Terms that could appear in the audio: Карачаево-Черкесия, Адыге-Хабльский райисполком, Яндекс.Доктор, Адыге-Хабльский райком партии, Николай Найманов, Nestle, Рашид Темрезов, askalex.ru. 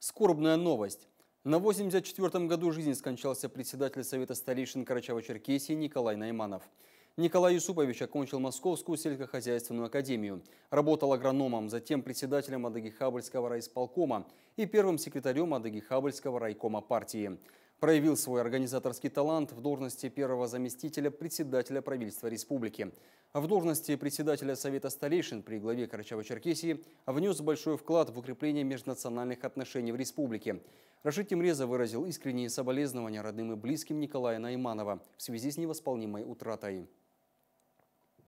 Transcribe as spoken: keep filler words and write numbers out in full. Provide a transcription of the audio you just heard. Скорбная новость. На восемьдесят четвёртом году жизни скончался председатель Совета старейшин Карачаево-Черкесии Николай Найманов. Николай Юсупович окончил Московскую сельскохозяйственную академию, работал агрономом, затем председателем Адыге-Хабльского райисполкома и первым секретарем Адыге-Хабльского райкома партии. Проявил свой организаторский талант в должности первого заместителя председателя правительства республики. В должности председателя Совета старейшин при главе Карачаево-Черкесии внес большой вклад в укрепление межнациональных отношений в республике. Рашид Темрезов выразил искренние соболезнования родным и близким Николая Найманова в связи с невосполнимой утратой.